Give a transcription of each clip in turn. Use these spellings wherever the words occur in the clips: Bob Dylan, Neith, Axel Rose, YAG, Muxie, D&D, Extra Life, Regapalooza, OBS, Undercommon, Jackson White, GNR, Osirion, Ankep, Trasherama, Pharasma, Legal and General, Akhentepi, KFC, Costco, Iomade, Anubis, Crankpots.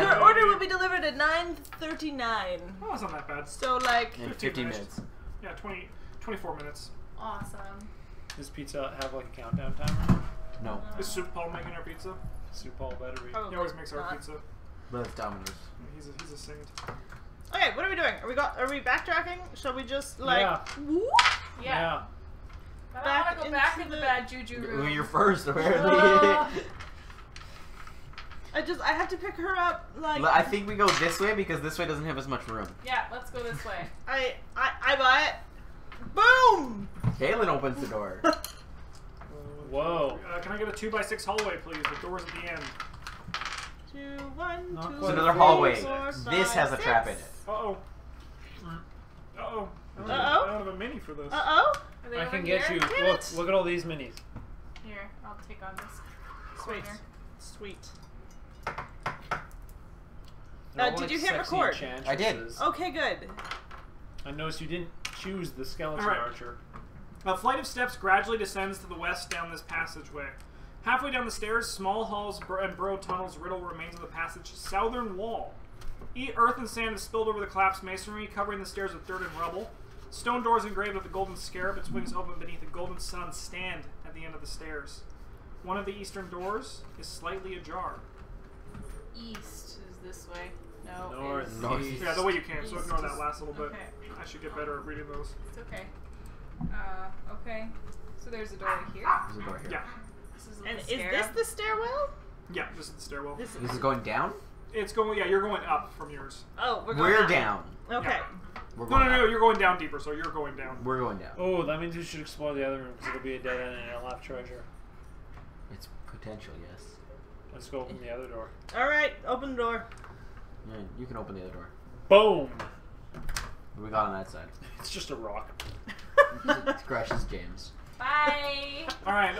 Your order will be delivered at 9:39. That wasn't that bad. So like 15 minutes. Yeah, 24 minutes. Awesome. Does pizza have like a countdown timer? No. Is Soup Paul making our pizza? Soup Paul better be. He always makes our pizza. But it's Domino's. He's a saint. Okay, what are we doing? Are we backtracking? Shall we just like? Yeah. Whoop? Yeah. I don't want to go back into the bad juju room. Well, you're first, apparently. I have to pick her up, like... I think we go this way, because this way doesn't have as much room. Yeah, let's go this way. I buy it. Boom! Kaylin opens the door. Whoa. Can I get a 2x6 hallway, please? The door's at the end. It's another hallway. This has a trap in it. Uh-oh. Uh-oh. I don't have a mini for this. Uh-oh. I can get you. Look at all these minis. Here, I'll take on this. Sweet. Sweet. Did you hit record? I did. Okay, good. I noticed you didn't choose the skeleton archer. A flight of steps gradually descends to the west down this passageway. Halfway down the stairs, small halls and burrowed tunnels riddle remains of the passage southern wall. Earth and sand is spilled over the collapsed masonry, covering the stairs with dirt and rubble. Stone doors engraved with a golden scarab, its wings open beneath a golden sun, stand at the end of the stairs. One of the eastern doors is slightly ajar. East is this way. No, north. Northeast. Yeah, the way you came, so ignore that last little bit. Okay. I should get better at reading those. It's okay. Okay. So there's a door right here. There's a door here. Yeah. Is this the stairwell? Yeah, this is the stairwell. This is going down? It's going, yeah, you're going up from yours. Oh, we're going down. Okay. Yeah. No, you're going down deeper, so you're going down. We're going down. Oh, that means you should explore the other room, because it'll be a dead end and it'll have treasure. It's potential, yes. Let's go open the other door. Alright, open the door. Yeah, you can open the other door. Boom! What do we got on that side? It's just a rock. It crashes James. Bye! Alright,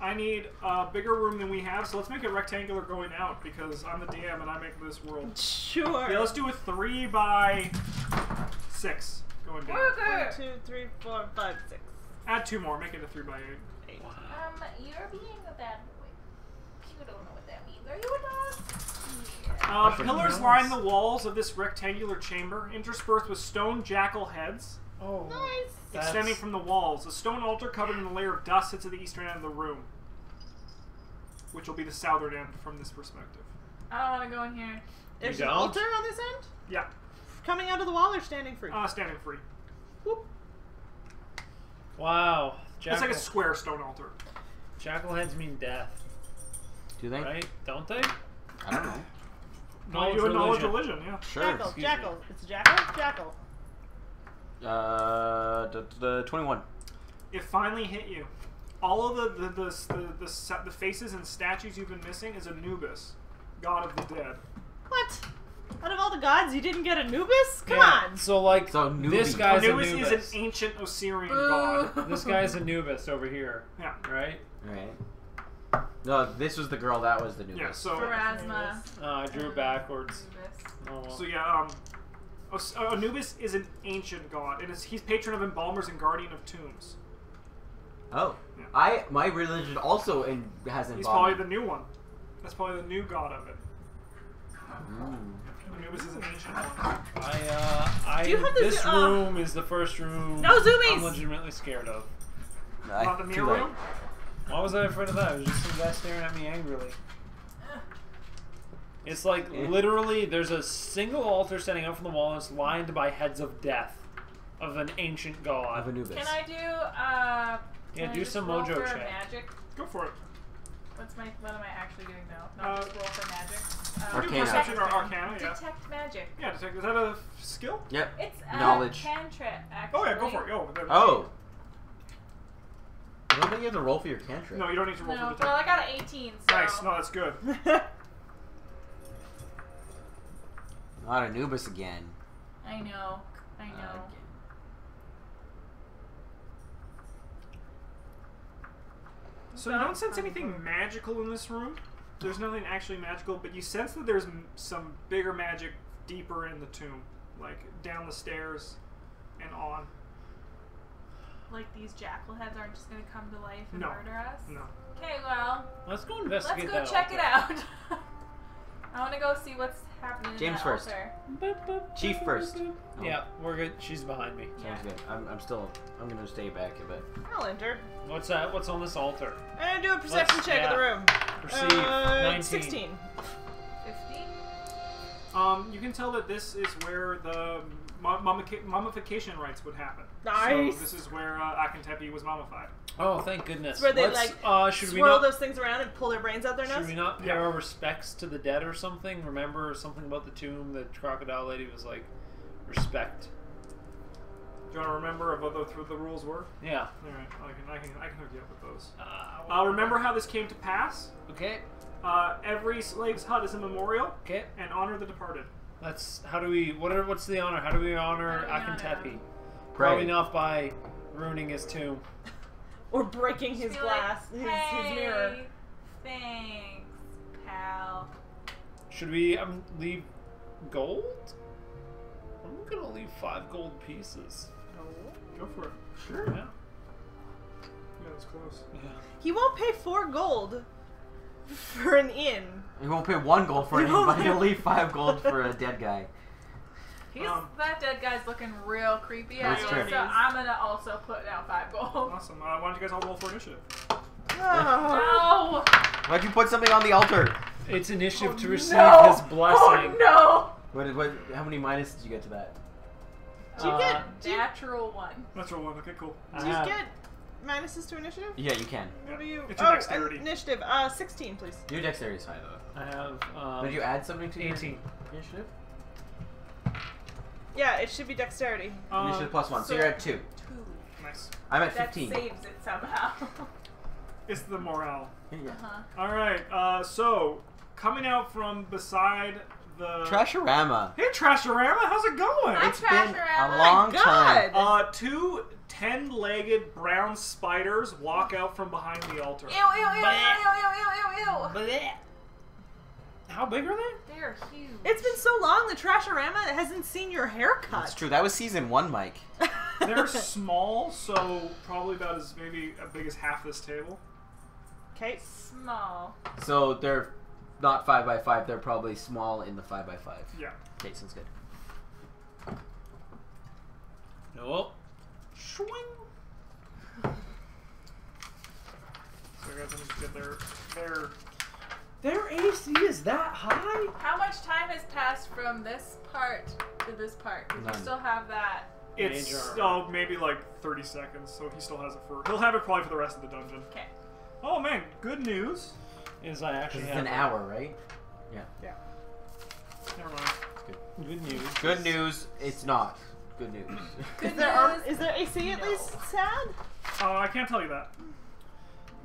I need a bigger room than we have, so let's make it rectangular going out, because I'm the DM and I make this world. Sure! Yeah, let's do a 3x6 going down. One, two, three, four, five, six. Add two more, make it a 3x8. Wow. You're being a bad boy. You don't know what that means. Are you a dog? Yeah. Pillars line the walls of this rectangular chamber, interspersed with stone jackal heads. Oh, nice. Extending from the walls. A stone altar covered in a layer of dust sits at the eastern end of the room, which will be the southern end from this perspective. I don't want to go in here. There's an altar on this end? Yeah. Coming out of the wall or standing free? Standing free. Whoop. Wow. Jackal. It's like a square stone altar. Jackal heads mean death. Do they? Right? Don't they? I don't know. Knowledge religion, yeah. Sure. Jackal, jackal. Me. It's jackal, jackal. 21. It finally hit you. All of the faces and statues you've been missing is Anubis, god of the dead. What? Out of all the gods, you didn't get Anubis? Come on! So, like, this guy's Anubis. Anubis is an ancient Osirion god. This guy's Anubis over here. Yeah. Right? Right. No, this was the girl that was the Anubis. Yeah, so... Pharasma. I drew backwards. Oh, well. So, yeah, Anubis is an ancient god, and he's patron of embalmers and guardian of tombs. Oh. Yeah. My religion also has embalmers. He's probably the new one. That's probably the new god of it. Mm. Anubis is an ancient one. This room is the first room I'm legitimately scared of. Not the mirror room? Why was I afraid of that? It was just some guy staring at me angrily. It's like, literally, there's a single altar standing up from the wall and it's lined by heads of death. Of an ancient god. Of Anubis. Can I do, yeah, do some mojo check. Magic? Go for it. What am I actually doing now? Not just roll for magic. Arcana. Or Arcana, yeah. Detect magic. Yeah, detect. Is that a skill? Yep. It's a cantrip, actually. Oh, yeah, go for it. Oh. I don't think you have to roll for your cantrip. No, you don't need to roll for the detect. Well, I got an 18, so. Nice. No, that's good. Not Anubis again. I know. I know. So you don't sense anything magical in this room. There's nothing actually magical, but you sense that there's some bigger magic deeper in the tomb, like down the stairs and on. Like these jackal heads aren't just going to come to life and murder us? No. Okay, well. Let's go investigate that. Let's go check it out. I want to go see what's happening. James first. Boop, boop, Chief boop, first. Boop. Oh. Yeah, we're good. She's behind me. Sounds good. I'm still. I'm gonna stay back a bit. I'll enter. What's that? What's on this altar? And do a perception check of the room. Perceive. 19. 16. 15. You can tell that this is where the mummification rites would happen. Nice. So this is where Akhentepi was mummified. Oh, thank goodness. Where they like swirl those things around and pull their brains out their nose? Should we not pay our respects to the dead or something? Remember something about the tomb that Crocodile Lady was like, respect. Do you want to remember what the rules were? Yeah. All right, I can hook you up with those. Remember how this came to pass? Okay. Every slave's hut is a memorial. Okay. And honor the departed. That's how do we? What's the honor? How do we honor Akhentepi? Probably not by ruining his tomb. Or breaking his glass, like, hey, his mirror. Thanks, pal. Should we leave gold? I'm gonna leave 5 gold pieces. Oh. Go for it. Sure. Yeah. Yeah, that's close. Yeah. He won't pay 4 gold for an inn. He won't pay 1 gold for an inn, but he'll leave 5 gold for a dead guy. That dead guy's looking real creepy. That's true. So I'm gonna also put out 5 gold. Awesome. Why don't you guys all roll for initiative? No. Why'd you put something on the altar? It's initiative to receive his blessing. Oh no! What? How many minuses did you get to that? Did you get natural 1? Natural 1. Okay, cool. Did you get minuses to initiative? Yeah, you can. What are you? It's your dexterity. Initiative. 16, please. Your dexterity is high though. I have. Did you add something to 18 initiative? Yeah, it should be dexterity. Initiative plus 1, so you're at 2. 2. Nice. I'm at 15. That saves it somehow. It's the morale. Yeah. All right, so coming out from beside the... Trasherama. Hey, Trasherama, how's it going? Hi, Trasherama. A long time. 2 10-legged brown spiders walk out from behind the altar. Ew, ew, ew, ew, ew, ew, ew, ew, ew. How big are they? They are huge. It's been so long the Trasherama hasn't seen your haircut. That's true. That was season 1, Mike. They're small, so probably about as maybe as big as half this table. Okay, small. So they're not 5x5. They're probably small in the 5x5. Yeah. Okay, sounds good. Nope. Swing. So I guess I'm just get their Their AC is that high? How much time has passed from this part to this part? Because you still have that. It's maybe like 30 seconds, so he still has it for... He'll have it probably for the rest of the dungeon. Okay. Oh, man. Good news is I actually have... It's an hour, right? Yeah. Yeah. Never mind. It's good. Good news. Good news. It's not good news. Is there AC at least sad? I can't tell you that.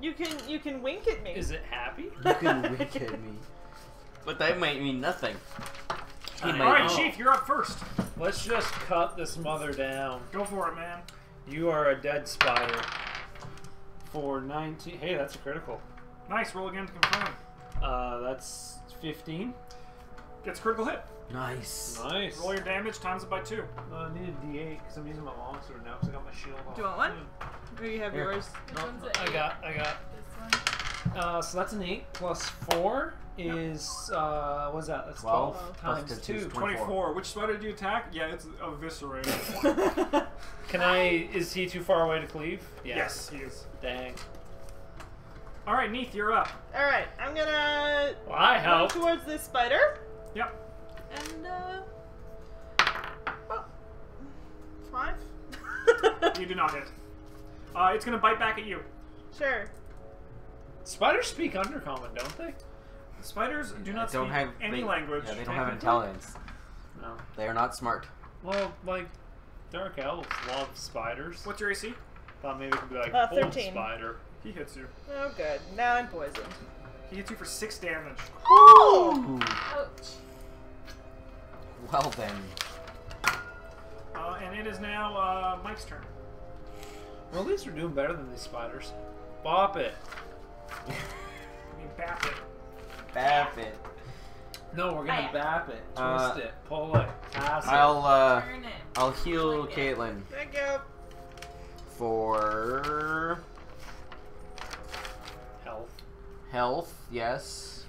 You can wink at me. Is it happy? You can wink at me. But that might mean nothing. Alright, Chief, you're up first. Let's just cut this mother down. Go for it, man. You are a dead spider. For 19... Hey, that's a critical. Nice, roll again to confirm. That's 15. Gets a critical hit. Nice. Nice. Roll your damage, times it by 2. I need a D8 because I'm using my longsword now because I got my shield on. Do you want one? Or you have yours? No, I got. This one. So that's an 8 plus 4 is what's that? That's 12 times 2. 24. Which spider did you attack? Yeah, it's eviscerated. Can I? Is he too far away to cleave? Yeah. Yes, he is. Dang. All right, Neith, you're up. All right, I'm gonna. Well, I help towards this spider. Yep. And, well, 5. You do not hit. It's gonna bite back at you. Sure. Spiders speak undercommon, don't they? Spiders do not speak any language. Yeah, they don't have intelligence. No. They are not smart. Well, like, dark elves love spiders. What's your AC? Thought maybe it could be like, old spider. He hits you. Oh, good. Now I'm poisoned. He hits you for 6 damage. Ooh! Ouch. Well then. And it is now Mike's turn. Well, at least we're doing better than these spiders. Bop it. I mean, bap it. Bap it. No, we're gonna bap it. Twist it. Pull it. Pass it. Turn it. I'll heal Caitlin. Thank you. For health. Health. Yes.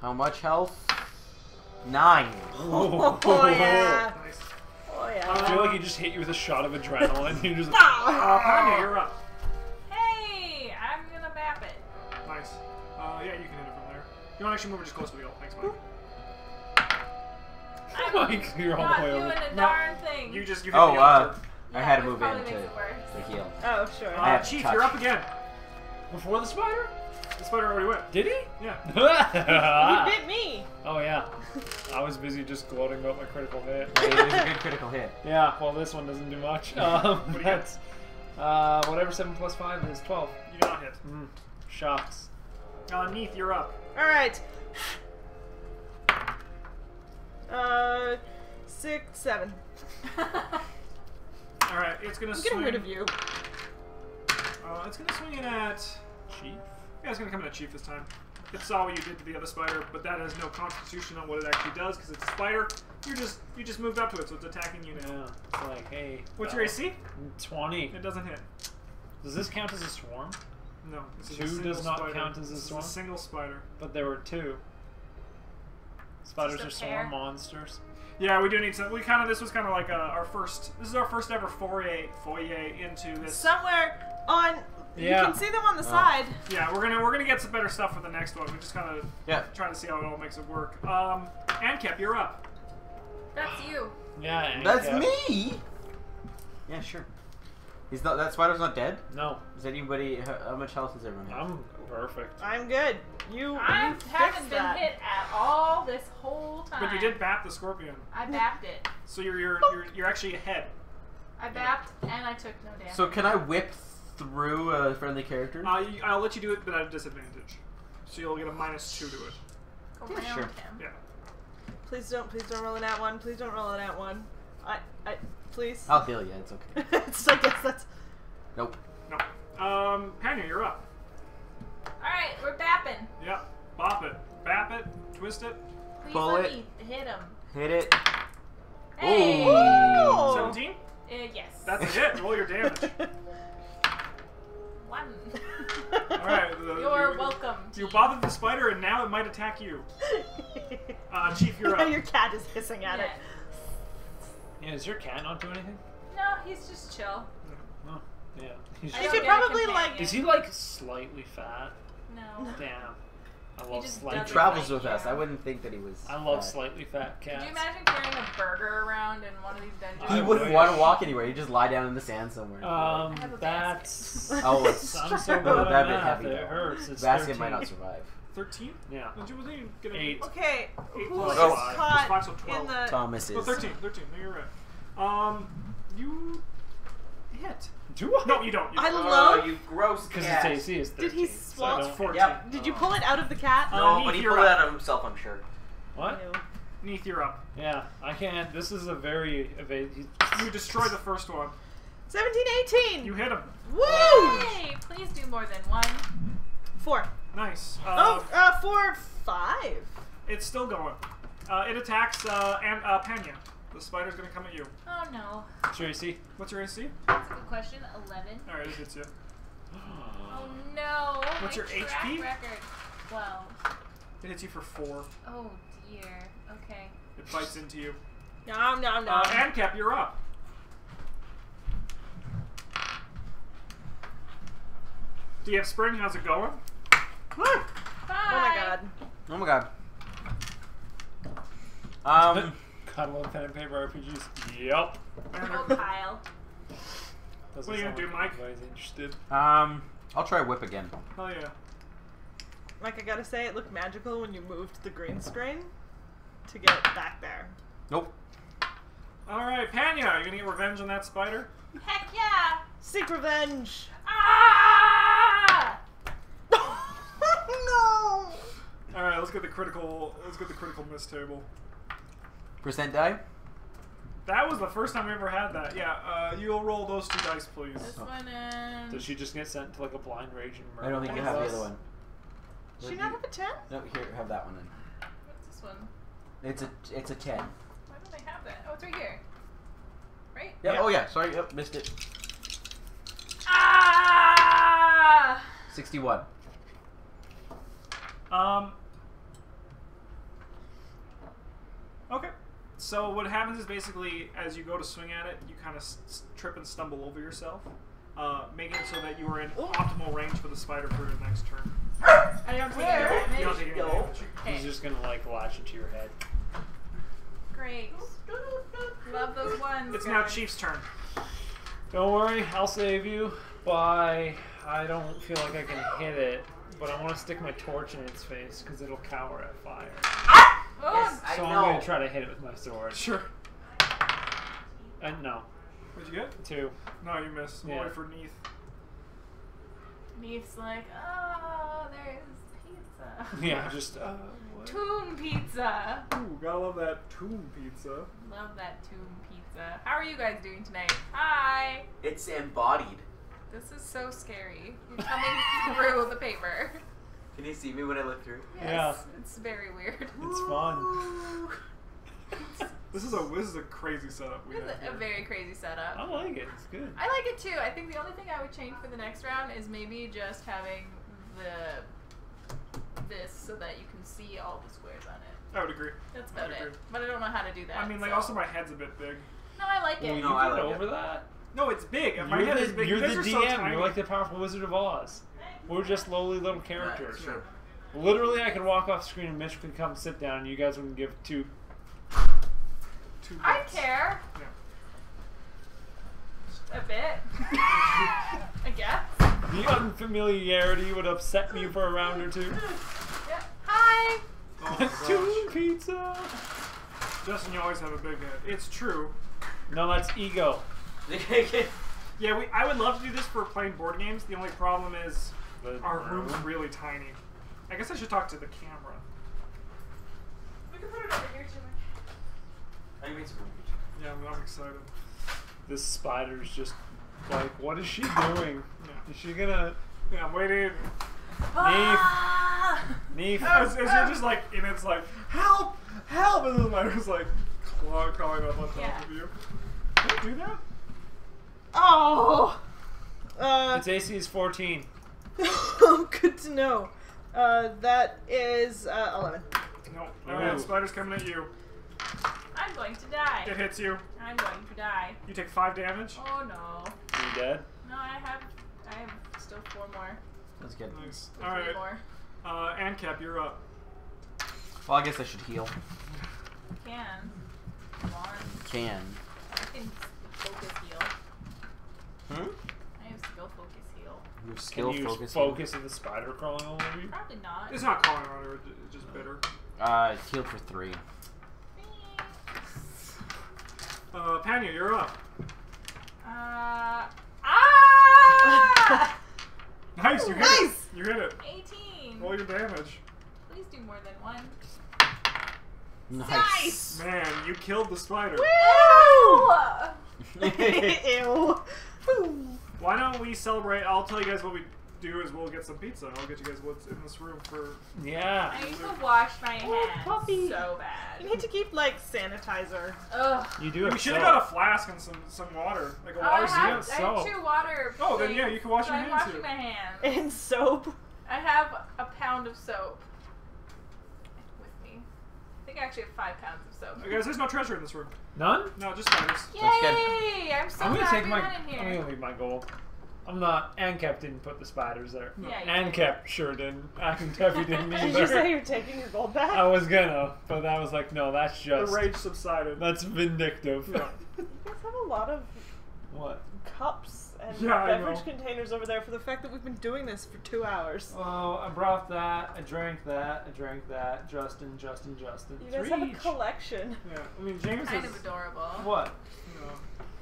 How much health? 9. Oh, oh yeah. Nice. Oh yeah. I feel like he just hit you with a shot of adrenaline. You just. Tanya, you're up. Hey, I'm gonna map it. Nice. Yeah, you can hit it from there. You wanna actually move it just close to the goal. Thanks, Mike. Mike, you're all the way over. Not doing a darn thing. You just. You hit the altar. I had to move in to heal. Oh, sure. Chief, you're up again. Before the spider? The spider already went. Did he? Yeah. He bit me. Oh, yeah. I was busy just gloating about my critical hit. It was a good critical hit. Yeah, well, this one doesn't do much. What do you get? Whatever 7 plus 5 is 12. You do not hit. Mm. Shocks. Neath, you're up. All right. 6, 7. All right, it's gonna swing. I'm getting rid of you. It's gonna swing in at Chief. Yeah, it's gonna come in at Chief this time. It saw what you did to the other spider, but that has no constitution on what it actually does because it's a spider. You just moved up to it, so it's attacking you now. It's like, hey. What's your AC? 20. It doesn't hit. Does this count as a swarm? No. Two does not count as a swarm. It's a single spider. But there were 2. Spiders are swarm monsters. Yeah, we do need some. This was kind of like our first. This is our first ever foyer into this. Somewhere on. Yeah. You can see them on the side. Yeah, we're gonna get some better stuff for the next one. We're just kind of trying to see how it all makes it work. Ankep, you're up. That's you. Yeah. Ankep. That's me. Yeah, sure. He's not. That spider's not dead. No. Is anybody? How much health is everyone? I'm perfect. I'm good. You haven't been hit at all this whole time. But you did bap the scorpion. I bapped it. So you're actually ahead. I bapped and I took no damage. So can I whip through a friendly character? I'll let you do it, but at a disadvantage. So you'll get a -2 to it. Yeah, sure. Yeah. Please don't roll an at one. Please don't roll an at one. Please. I'll heal you. It's okay. So I guess that's. Nope. No. Hanya, you're up. Alright, we're bapping. Yep. Bop it. Bap it. Twist it. Please pull it. Hit him. Hit it. Hey! 17? Yes. That's a hit. Roll your damage. 1. Alright. You're welcome. You bothered the spider and now it might attack you. Chief, you're up. Your cat is hissing at it. Yeah, is your cat not doing anything? No, he's just chill. No. Yeah. He should probably like. Is he like slightly fat? No. Damn. I love slightly fat. He travels with us. I wouldn't think that he was. I love slightly fat cats. Could you imagine carrying a burger around in one of these dungeons? He wouldn't want to walk anywhere. He'd just lie down in the sand somewhere. That's. Oh, it's. I'm so glad that'd be heavy. It hurts. It's basket 13. Might not survive. 13? Yeah. Gonna 8. Okay. 8 who was caught in the. Thomas is. 13. No, you're right. You. Hit. Do I? No, you don't. I love you gross because its AC is 13. Did he swallow? So yep. Did you pull it out of the cat? No, but he pulled it out of himself, I'm sure. What? Neath, you're up. Yeah, I can't. This is a very evasive. You destroyed the first one. 17, 18. You hit him. Woo! Hey, please do more than 1. 4. Nice. 4, 5. It's still going. It attacks Panya. The spider's gonna come at you. Oh no. What's your AC? That's a good question. 11. Alright, it hits you. Oh no. What's your HP? Record. 12. It hits you for 4. Oh dear. Okay. It bites into you. No. Ankep, you're up. Do you have spring? How's it going? Bye. Oh my god. I love pen and paper RPGs. Yep. Oh, Kyle. What are you gonna do, Mike? Interested. I'll try whip again. Hell yeah. Mike, I gotta say, it looked magical when you moved the green screen to get back there. Nope. All right, Panya, are you gonna get revenge on that spider? Heck yeah! Seek revenge. Ah! No. All right, let's get the critical. Let's get the critical miss table. Percent die? That was the first time we ever had that. Yeah, you'll roll those 2 dice, please. This one and... Did she just get sent to like a blind rage and murder? I don't think you have the other one. Did she not have a 10? No, here, have that one then. What's this one? It's a 10. Why don't I have that? Oh, it's right here. Right? Yeah. Oh, yeah. Sorry. Yep, missed it. Ah! 61. So what happens is basically, as you go to swing at it, you kind of trip and stumble over yourself, making it so that you are in optimal range for the spider for your next turn. I don't take any damage. He's just gonna like lash it to your head. Great. Love those ones. It's guys. Now Chief's turn. Don't worry, I'll save you. By I don't feel like I can hit it, but I want to stick my torch in its face because it'll cower at fire. Oh, yes, so I'm going to try to hit it with my sword. Sure. No. What'd you get? 2. No, you missed. Yeah. More for Neith. Neith's like, oh, there's pizza. Yeah, just, what? Tomb pizza. Ooh, gotta love that tomb pizza. Love that tomb pizza. How are you guys doing tonight? Hi. It's embodied. This is so scary. You're coming through the paper. Can you see me when I look through? Yes, yeah. It's very weird. It's fun. This is a crazy setup we have here. A very crazy setup. I like it. It's good. I like it too. I think the only thing I would change for the next round is maybe just having this so that you can see all the squares on it. I would agree. That's about it. But I don't know how to do that. I mean, like, so. Also my head's a bit big. No, I like it. Well, you no, I like over it. That. No, it's big. My head is big. You're the DM. So you're like the powerful Wizard of Oz. We're just lowly little characters. Sure. Literally, I could walk off screen and Mitch could come sit down, and you guys wouldn't give two I care. Yeah. A bit. I guess. The unfamiliarity would upset me for a round or two. Yeah. Hi. Oh, two pizza. Justin, you always have a big head. It's true. No, that's ego. Yeah, I would love to do this for playing board games. The only problem is our room's really tiny. I guess I should talk to the camera. We can put it over here, Jimmy. I made some room. Yeah, I'm excited. This spider's just like, what is she doing? Yeah. Is she gonna? Yeah, I'm waiting. Ah! Neef. It's just like, and it's like, help, help, and the spider's like, crawling up on top of you. Can I do that? Oh! Its AC is 14. Oh, good to know. That is 11. No. Alright, spider's coming at you. I'm going to die. It hits you. I'm going to die. You take 5 damage. Oh, no. Are you dead? No, I have still 4 more. That's good. Nice. Alright. Ancap, you're up. Well, I guess I should heal. You can. You can. I can focus heal. Hmm? I have skill focus heal. You have skill focus heal? Can you focus at the spider crawling all over you? Probably not. It's not crawling all over, it's just bitter. It's healed for 3. Thanks. Panya, you're up. Ah! Nice, you hit it. You hit it. 18. Roll your damage. Please do more than 1. Nice. Man, you killed the spider. Woo! Ew. Why don't we celebrate? I'll tell you guys what we do is we'll get some pizza. I'll get you guys what's in this room for... Yeah. I need to wash my hands so bad. You need to keep, like, sanitizer. Ugh. You do it. We should have got a flask and some water. Like a water soap. I have 2 water. Oh, then yeah, you can wash your hands too. I'm washing my hands. And soap. I have a pound of soap. I think I actually have 5 pounds of soap. Okay, guys, there's no treasure in this room. None? No, just spiders. Yay! I'm so happy we're in here. I'm going to leave my goal. I'm not... Ancap didn't put the spiders there. No. Yeah, Ancap sure didn't. Akhentepi didn't either. Did you say you're taking your gold back? I was going to, but I was like, no, that's just... The rage subsided. That's vindictive. Yeah. You guys have a lot of... What? Cups and beverage containers over there for the fact that we've been doing this for 2 hours. Oh, I brought that. I drank that. I drank that. Justin. You guys have a collection. Yeah, I mean, James kind of adorable. What? You know,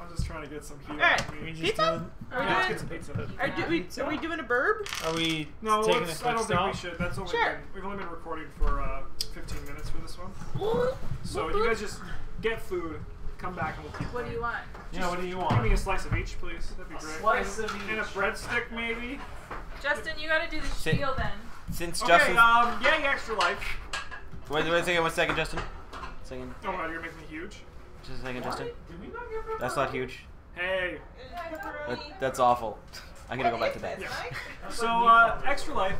I'm just trying to get some heat. All right, pizza. Let's get some pizza. Are we doing a burb? Are we? No, taking I don't think we should. That's only we've only been recording for 15 minutes for this one. So you guys just get food. Come back and we'll keep playing. What do you want? Yeah, what do you want? Give me a slice of each, please. That'd be great. Slice of each. And a breadstick, maybe? Justin, you gotta do the spiel then. Since Justin... Okay, YAG Extra Life. Wait a second, 1 second, Justin. Second. Oh, wow, you're making me huge? Just a second, Justin. Did we not get that's not huge. Hey. That's awful. I'm gonna go back to bed. Yeah. So, Extra Life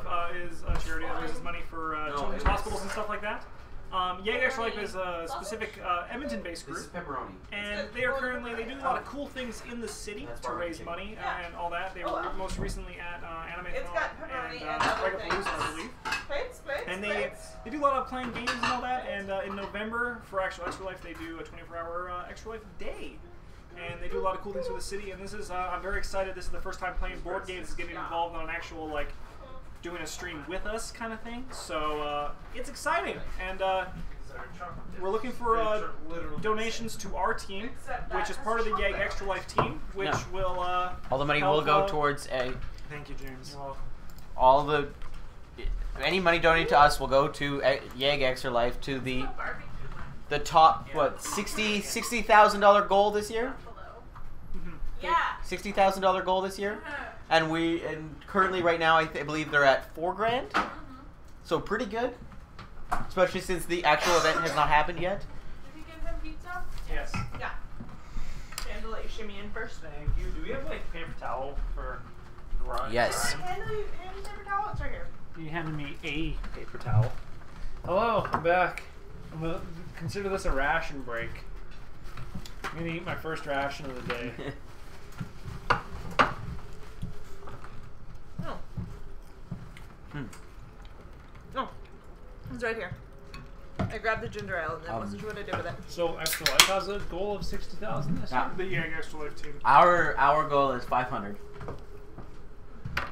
is a charity that raises money for children's hospitals and stuff like that. YAG Extra Life is a specific Edmonton-based group, and they are currently, they do a lot of cool things in the city to raise money and all that. They were most recently at Anime and Regapalooza, I believe. And they do a lot of playing games and all that, and in November, for actual Extra Life, they do a 24-hour Extra Life day. And they do a lot of cool things for the city, and this is, I'm very excited, this is the first time playing board games, is getting involved on an actual, like, doing a stream with us kind of thing, so it's exciting, and we're looking for donations to our team, which is part of the YAG Extra Life team, which will all the money will go towards a... Thank you, James. All the... Any money donated to us will go to YAG Extra Life, to the top, what, $60,000 goal this year? Yeah. $60,000 goal this year? And we, and currently right now, I believe they're at $4,000. So pretty good. Especially since the actual event has not happened yet. Did you give them pizza? Yes. Yeah. Handle let you shimmy in first. Thank you. Do we have, like, paper towel for grind? Yes. Handle you paper towel? It's right here. You handed me a paper towel. Hello, I'm back. I'm gonna consider this a ration break. I'm gonna eat my first ration of the day. Oh. Hmm. No. Oh. It's right here. I grabbed the ginger ale and then wasn't sure what I did with it. So Extra Life has a goal of 60,000 this year. The YAG Extra Life team. Our goal is 500. Because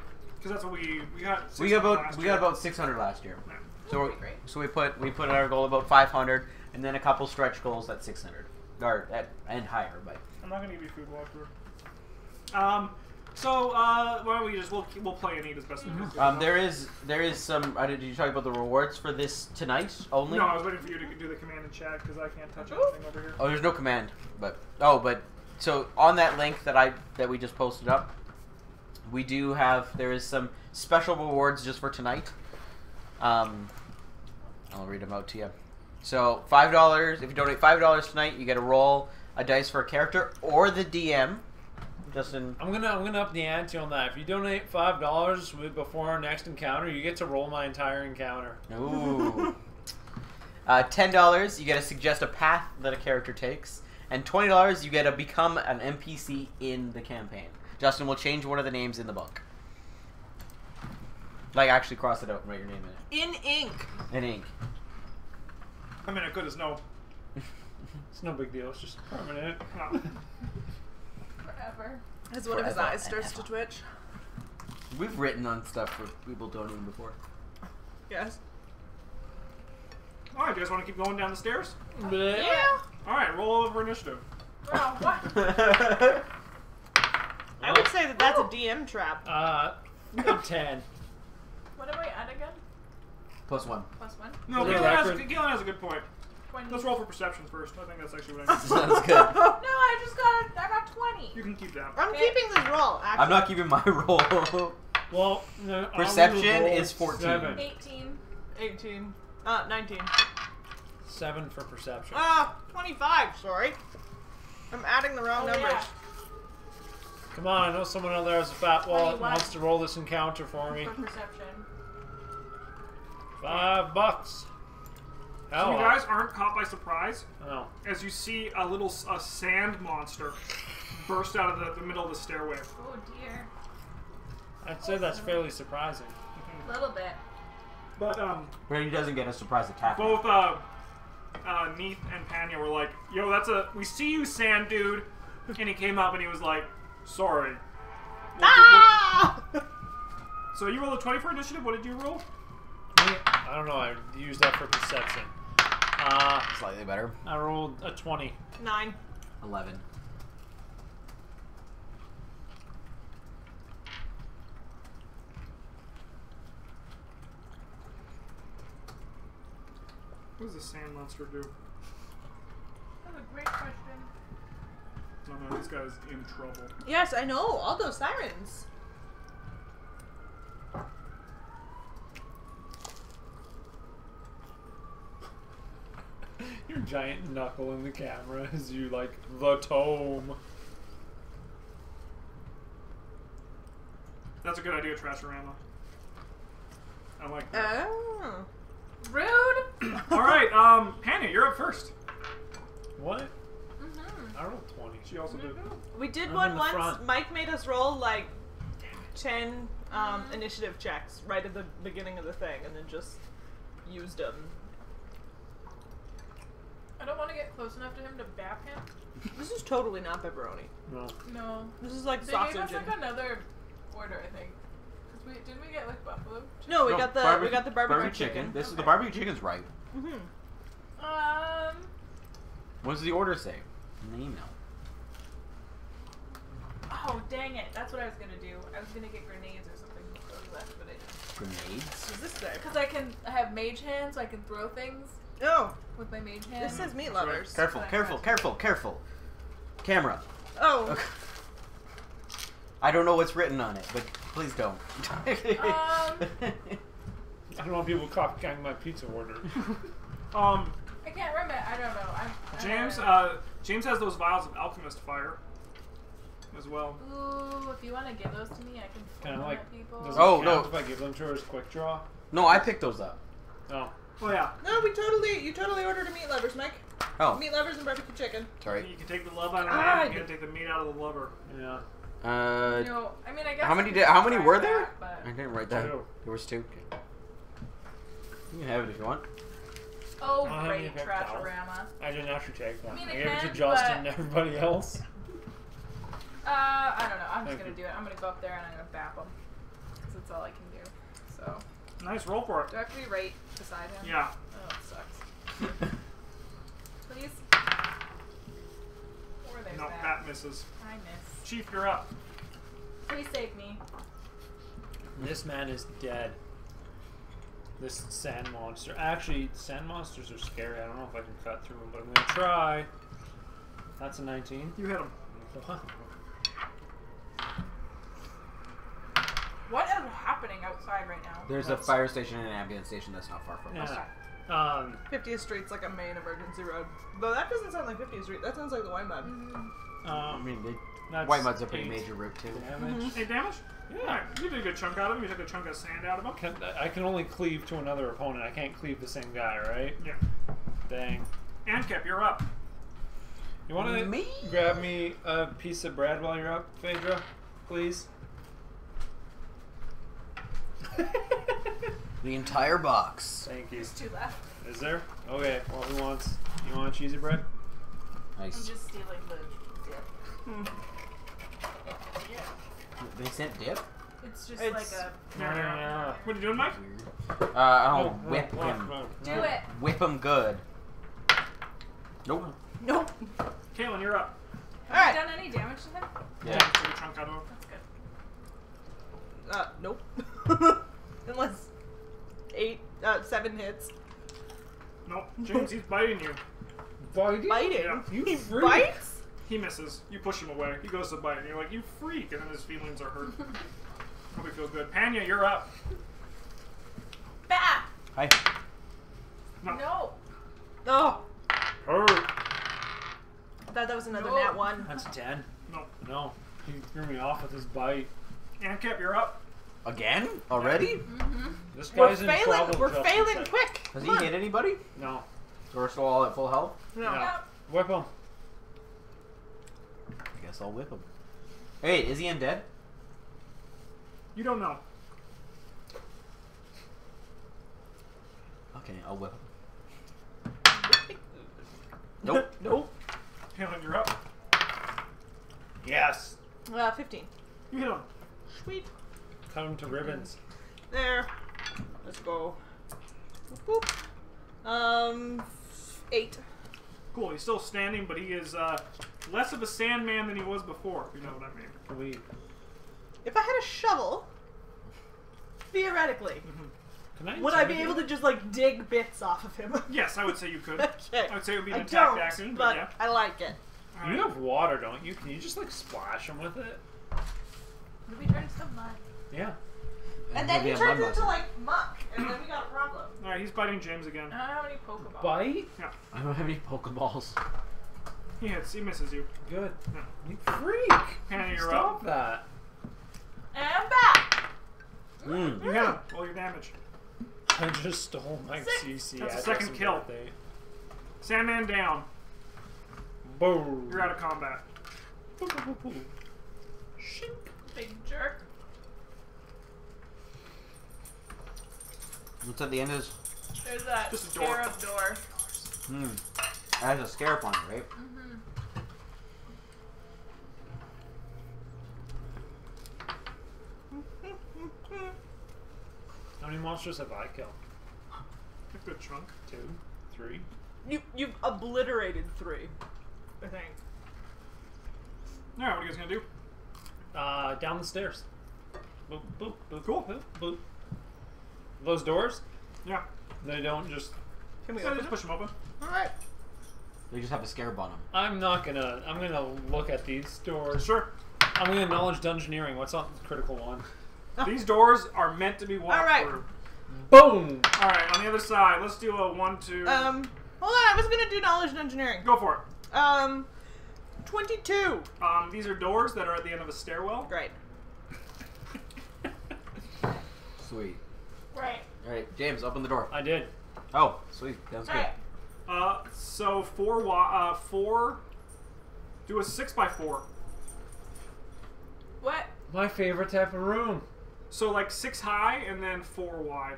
that's what we got. We got about 600 last year. Yeah. So we put our goal about 500, and then a couple stretch goals at 600, or and higher. But I'm not gonna give you food walkthrough. So why don't we just we'll play and eat as best we can. There is some. Did you talk about the rewards for this tonight only? No, I was waiting for you to do the command in chat because I can't touch anything over here. Oh, there's no command, but so on that link that we just posted up, we do have some special rewards just for tonight. I'll read them out to you. So $5. If you donate $5 tonight, you get to roll a dice for a character or the DM. Justin, I'm gonna up the ante on that. If you donate $5 before our next encounter, you get to roll my entire encounter. Ooh. $10, you get to suggest a path that a character takes, and $20, you get to become an NPC in the campaign. Justin will change one of the names in the book. Like, actually cross it out and write your name in it. In ink. In ink. I mean, it could as no. It's no big deal. It's just permanent. Forever. As one of his eyes starts to twitch. We've written on stuff for people donating before. Yes. All right, do you guys want to keep going down the stairs? Yeah. All right, roll over initiative. Oh, what? I would say that that's a DM trap. 10. What do I add again? +1. +1? No, Galen has a good point. 20. Let's roll for perception first. I think that's actually what I need. Sounds good. No, I got 20. You can keep that. I'm keeping this roll, actually. I'm not keeping my roll. Well, no, perception is 14. 7. 18. 18. 19. 7 for perception. 25, sorry. I'm adding the wrong numbers. Yeah. Come on, I know someone out there has a fat wallet and wants to roll this encounter for me. For perception. $5. Hell, so you guys aren't caught by surprise. No. As you see a little sand monster burst out of the middle of the stairway. Oh dear. I'd say that's fairly surprising. A little bit. But Brady doesn't get a surprise attack. Both Neith and Panya were like, "Yo, that's a we see you, sand dude," and he came up and he was like, "Sorry." So you rolled a 20 for initiative. What did you roll? I don't know. I used that for perception. Slightly better. I rolled a 20. 9. 11. What does the sand monster do? That's a great question. Oh no, this guy's in trouble. Yes, I know. All those sirens. Your giant knuckle in the camera as you, like, the tome. That's a good idea, Trasherama. I like that. Oh. Rude. All right, Hannah, you're up first. What? Mm-hmm. I rolled 20. She also did. We did once. Front. Mike made us roll like 10 initiative checks right at the beginning of the thing, and then just used them. I don't want to get close enough to him to bap him. This is totally not pepperoni. No. No. This is like sausage. They gave us like another order, I think. Didn't we get like buffalo? Chicken? No, we got the barbecue chicken. This is the barbecue chicken's right. Mm-hmm. What does the order say? Name no. Oh dang it! That's what I was gonna do. I was gonna get grenades or something before we left, but I didn't. Grenades? What is this there? Because I have mage hands, so I can throw things. Oh. With my mage hand. This says meat lovers. Careful, careful. Camera. Oh. Okay. I don't know what's written on it, but please don't. I don't want people copying my pizza order. I can't remember. I don't know. James has those vials of alchemist fire as well. Ooh, if you want to give those to me, I can. Kind of like people. Oh no! If I give them to her as quick draw. No, I picked those up. Oh. Oh yeah. No, you totally ordered a meat lovers, Mike. Oh. Meat lovers and barbecue chicken. Sorry. You can take the love out of the man. You can take the meat out of the lover. Yeah. No, I mean I guess. How many were there? I didn't write that. There was two. You can have it if you want. Oh great, Trasherama. I didn't actually take one. I mean, I gave it to Justin and everybody else. I don't know. I'm just gonna do it. I'm gonna go up there and I'm gonna bap them. Cause that's all I can do. So. Nice roll for it. Do I have to be right beside him? Yeah. Oh, it sucks. Please. Or there's no, that. Pat misses. I miss. Chief, you're up. Please save me. This man is dead. This sand monster. Actually, sand monsters are scary. I don't know if I can cut through them, but I'm going to try. That's a 19. You hit him. What is happening outside right now? There's a fire station and an ambulance station that's not far from us. Yeah. 50th Street's like a main emergency road. Though that doesn't sound like 50th Street. That sounds like the Wymud. Mm-hmm. I mean, Wymud's a pretty major route too. Damage. Mm-hmm. Hey, damage? Yeah, you did a good chunk out of him. You took a chunk of sand out of him. I can only cleave to another opponent. I can't cleave the same guy, right? Yeah. Dang. Ankep, you're up. You want to grab me a piece of bread while you're up, Phaedra? Please? The entire box. Thank you. There's two left. Is there? Okay. Well, who wants? You want cheesy bread? Nice. I'm just stealing the dip. Yeah. They sent dip? It's just like a. No. What are you doing, Mike? I'll whip him. Whip him good. Nope. Caitlin, you're up. Have you done any damage to him? Yeah. That's good. Nope. Unless 7 hits. Nope. James, he's biting you. Biting? Yeah. He freak. Bites? He misses. You push him away. He goes to bite, and you're like, you freak! And then his feelings are hurt. Hope he feels good. Panya, you're up. Bah! Hi. No. No. Hurt. I thought that was another nat 1. That's 10. No. No. He threw me off with his bite. Ankep, you're up. Again? Already? Mm-hmm. This guy's in trouble. We're failing quick. Has he hit anybody? No. We're still all at full health? No. Whip him. I guess I'll whip him. Hey, is he undead? You don't know. Okay, I'll whip him. Nope. Helen, you're up. Yes. 15. You hit him. Sweet. Cut him to ribbons. There. Let's go. Boop, boop. 8. Cool. He's still standing, but he is less of a sandman than he was before. If you know what I mean. Can we? If I had a shovel, theoretically, would I be able to just like dig bits off of him? Yes, I would say you could. Okay. I would say it would be an attack action, but yeah. I like it. You have water, don't you? Can you just like splash him with it? We turned into mud. Yeah. And then he turned into like muck, and then we got a problem. All right, he's biting James again. I don't have any Pokeballs. Bite? Yeah. I don't have any Pokeballs. He hits. He misses you. Good. Yeah. You freak! Hannah, you're up. Stop that. And back. You hit him. All your damage. I just stole my CC. That's a second kill. Sandman down. Boom. You're out of combat. Boom, boom, boom, boom. Shink, big jerk. What's at the end is? There's that scarab door. Hmm. That has a scarab on it, right? Mm-hmm. How many monsters have I killed? I've got a trunk. 2, 3. You've obliterated 3, I think. Alright, what are you guys gonna do? Down the stairs. Boop, boop, boop. Cool. Boop, boop. Those doors? Yeah. They don't just... Can we just push them open? Alright. They just have a scarab on them. I'm gonna look at these doors. Sure. I'm gonna acknowledge dungeoneering. What's on the critical one? These doors are meant to be walked through. Boom! Alright, on the other side, let's do a 1, 2... hold on, I was gonna do knowledge and engineering. Go for it. 22. These are doors that are at the end of a stairwell. Right. Sweet. Right. Alright, James, open the door. I did. Oh, sweet. That was good. Right. So four... Do a 6 by 4. What? My favorite type of room. So like 6 high and then 4 wide.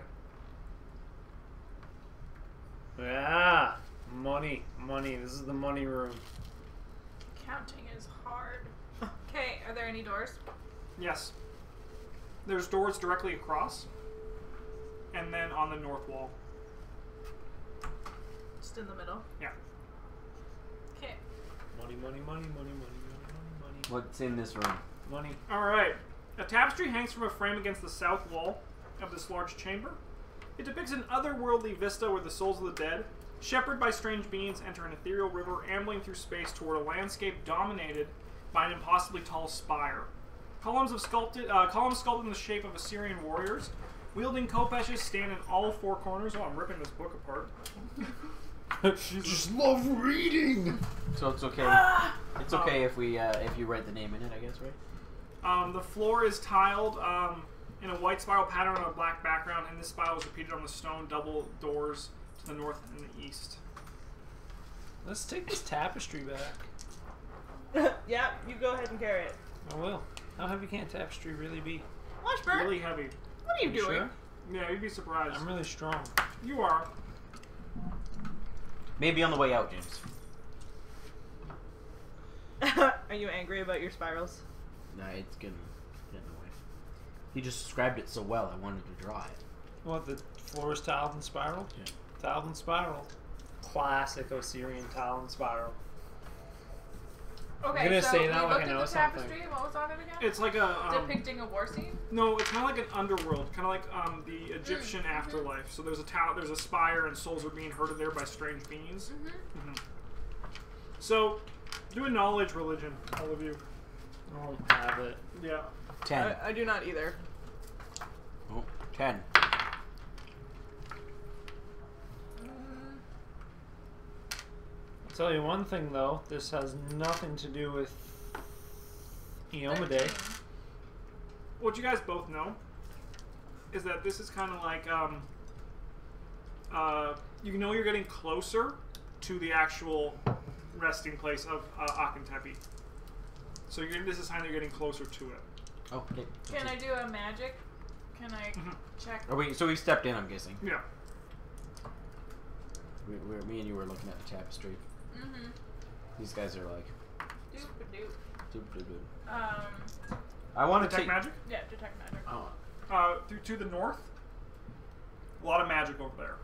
Yeah. Money. Money. This is the money room. Counting is hard. Okay, are there any doors? Yes. There's doors directly across. And then on the north wall. Just in the middle? Yeah. Okay. Money, money, money, money, money, money, money. What's in this room? Money. Alright. A tapestry hangs from a frame against the south wall of this large chamber. It depicts an otherworldly vista where the souls of the dead, shepherded by strange beings, enter an ethereal river ambling through space toward a landscape dominated by an impossibly tall spire. Columns sculpted in the shape of Assyrian warriors, wielding kopeshes, stand in all 4 corners. Oh, I'm ripping this book apart. She just loves reading! So it's okay. It's okay if you write the name in it, I guess, right? The floor is tiled in a white spiral pattern on a black background, and this spiral is repeated on the stone double doors to the north and the east. Let's take this tapestry back. Yeah, you go ahead and carry it. I will. How heavy can a tapestry really be? Washburn! Really heavy. What are you doing? Sure? Yeah, you'd be surprised. I'm really strong. You are. Maybe on the way out, James. Are you angry about your spirals? Nah, it's getting in the way. He just described it so well, I wanted to draw it. What, the floor is tiled and spiraled? Yeah. Tiled and spiraled. Classic Osirion tiled and spiral. Okay, I'm gonna say that like I know something. What was on it again? It's like a... depicting a war scene? No, it's kind of like an underworld. Kind of like the Egyptian afterlife. So there's a tower, there's a spire, and souls are being herded there by strange beings. So, do a knowledge religion, all of you. I don't have it. Yeah. 10. I do not either. Oh, 10. I'll tell you one thing though, this has nothing to do with Iomade. What you guys both know is that this is kind of like, you know you're getting closer to the actual resting place of Akhentepi. So this is a sign that you're getting closer to it. Oh, okay. Can I do a magic? Can I check? Oh wait, so we stepped in, I'm guessing. Yeah. Me and you were looking at the tapestry. Mm-hmm. These guys are like... Doop-a-doop. I want to detect magic? Yeah, detect magic. Oh. To the north. A lot of magic over there.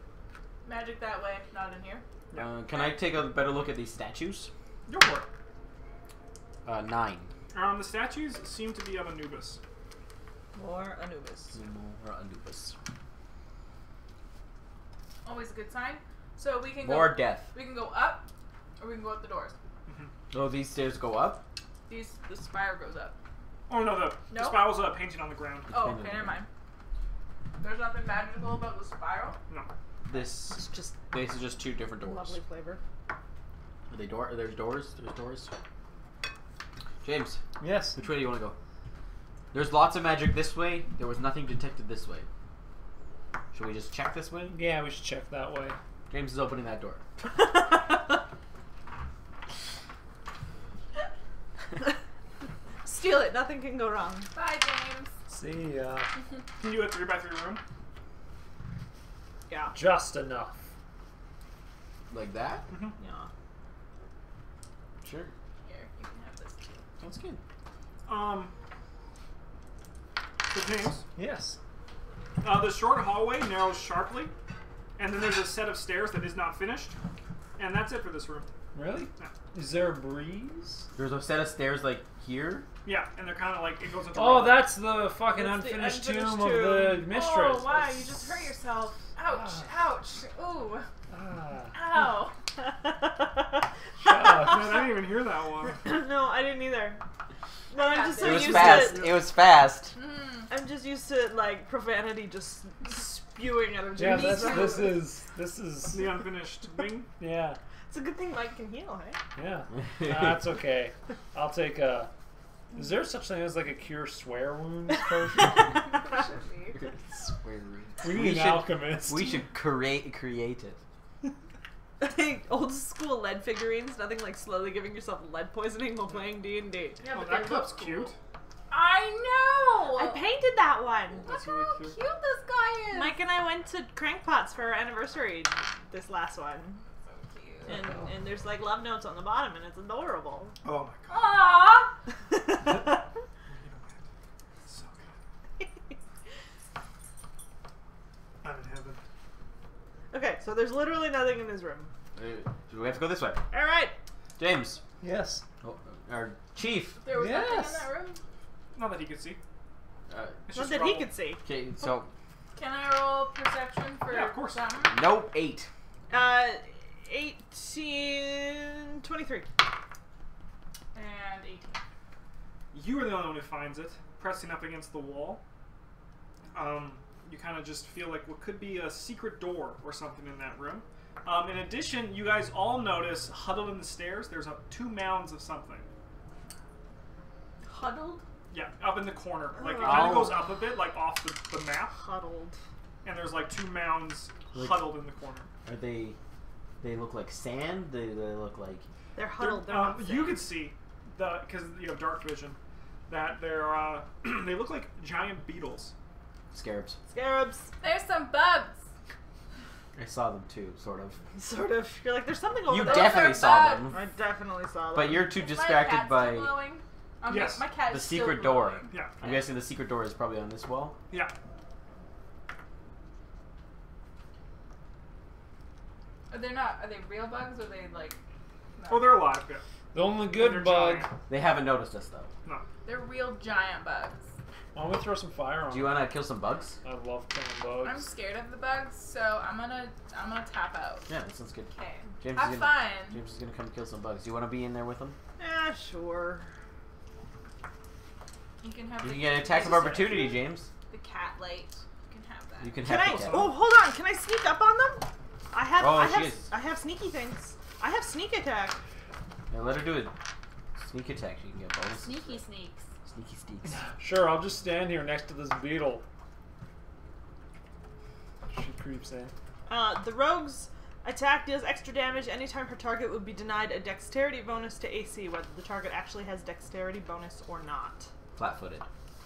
Magic that way, not in here. Yeah. Can I take a better look at these statues? Go for it. 9. The statues seem to be of Anubis. More Anubis. Always a good sign. So we can go death. We can go up, or we can go up the doors. So these stairs go up. The spire goes up. Oh no, the spiral's painted on the ground. Oh, okay, never mind. There's nothing magical about the spiral. No. This is just 2 different doors. Lovely flavor. Are they door? There's doors. There's doors. James. Yes. Which way do you want to go? There's lots of magic this way. There was nothing detected this way. Should we just check this way? Yeah, we should check that way. James is opening that door. Steal it. Nothing can go wrong. Bye, James. See ya. Can you do a 3x3 room? Yeah. Just enough. Like that? Mm-hmm. Yeah. Sure. Here, you can have this too. That's good. So James. Yes. The short hallway narrows sharply, and then there's a set of stairs that is not finished, and that's it for this room. Really? Yeah. Is there a breeze? There's a set of stairs like here? Yeah, and they're kind of like, it goes into Oh, that's the fucking unfinished tomb of the mistress. Oh, wow, you just hurt yourself. Ouch, ouch, ooh. Ow. Shut up. Man, I didn't even hear that one. No, I didn't either. No, I'm just so used to it. It was fast. Mm. I'm just used to like profanity just spewing out of me. This is the unfinished wing. Yeah. It's a good thing Mike can heal, hey? Yeah. That's okay. I'll take a. Is there such thing as like a cure swear wound potion? Swear wound. We need an alchemist. We should create it. Old school lead figurines, nothing like slowly giving yourself lead poisoning while playing D&D. Yeah, but that cup's cute. I know! I painted that one! Look how cute this guy is! Mike and I went to Crankpots for our anniversary, this last one. So cute. And there's like love notes on the bottom and it's adorable. Oh my god. Aww! So good. I'm in heaven. Okay, so there's literally nothing in this room. We have to go this way. All right. James. Yes. Oh, our chief. There was nothing in that room? Not that he could see. Not that he could see. Okay, so. Can I roll perception for yeah, of course. Nope, 8. 18, 23. And 18. You are the only one who finds it, pressing up against the wall. You kind of just feel like what could be a secret door or something in that room. In addition, you guys all notice, huddled in the stairs, there's 2 mounds of something. Huddled? Yeah, up in the corner. Like, it kind of goes up a bit, like off the map. Huddled. And there's like 2 mounds like, huddled in the corner. Are they look like sand? They look like... They're huddled, they're not sand. You can see, because you have dark vision, that they're, they look like giant beetles. Scarabs. Scarabs. There's some bubs. I saw them too, sort of. Sort of. You're like, there's something over there. You definitely saw them. I definitely saw them. But you're too distracted by... Yes. My cat is still glowing. The secret door. Yeah. I'm guessing the secret door is probably on this wall. Yeah. Are they real bugs or are they like... No. Oh, they're alive, yeah. The only good bug... Giant. They haven't noticed us though. No. They're real giant bugs. I'm gonna throw some fire on. Do you wanna kill some bugs? I love killing bugs. I'm scared of the bugs, so I'm gonna tap out. Yeah, that sounds good. Okay. James is gonna come kill some bugs. Do you wanna be in there with him? Yeah, sure. You can have. You can get an attack of opportunity, James. The cat light. You can have that. You can have. Oh, hold on. Can I sneak up on them? I have sneaky things. I have sneak attack. Now let her do it. Sneak attack. She can get bonus. Sneaky sneaks. Sure, I'll just stand here next to this beetle. She creeps in. The rogue's attack deals extra damage anytime her target would be denied a dexterity bonus to AC, whether the target actually has dexterity bonus or not. Flat-footed.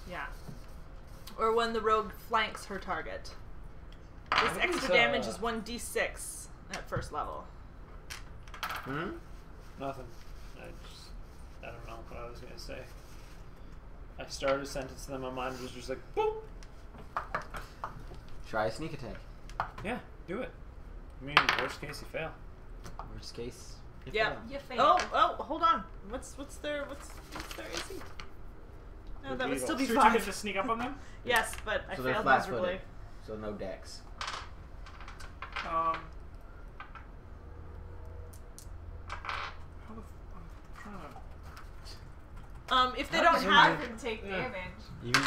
Yeah. Or when the rogue flanks her target. This extra damage is 1d6 at first level. Hmm? Nothing. I don't know what I was going to say. I started a sentence and then my mind was just like, boop! Try a sneak attack. Yeah, do it. I mean, worst case, you fail. Worst case, you fail. Yeah, you fail. Oh, hold on. What's their AC? No, that would still be fine. So you have to sneak up on them? Yes, but I failed miserably. So no dex. If they don't have him take damage.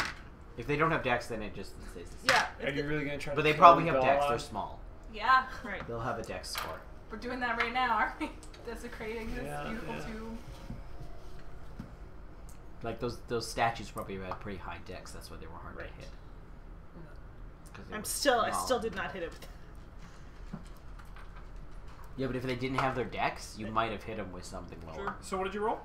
If they don't have dex, then it just stays the same. Yeah. Are you really going to try to kill them? But they probably have dex. They're small. Yeah. Right. They'll have a dex score. We're doing that right now, aren't we? Desecrating this beautiful tomb. Like, those statues probably had pretty high dex. That's why they were hard to hit. I still did not hit it with that. Yeah, but if they didn't have their decks, you might have hit them with something lower. Sure. So what did you roll?